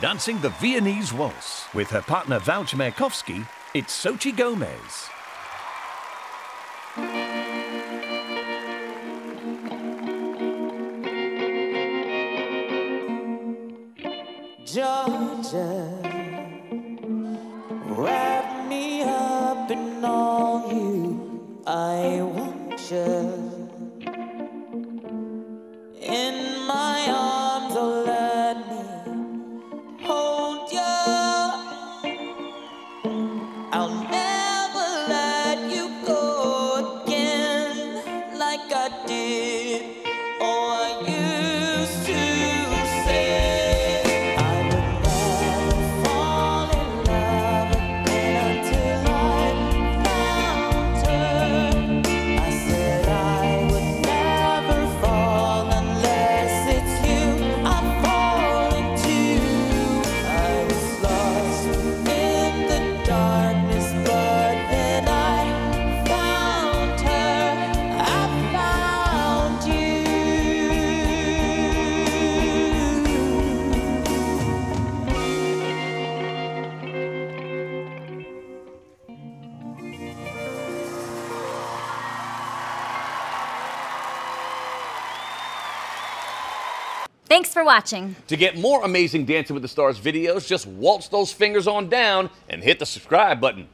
dancing the Viennese Waltz. With her partner Val Chmerkovsky, it's Xochitl Gomez. Georgia, wrap me up in all you, I want you. In my arms, oh, let me hold you. I'll never let you go again like I did, or I used to. Thanks for watching. To get more amazing Dancing with the Stars videos, just waltz those fingers on down and hit the subscribe button.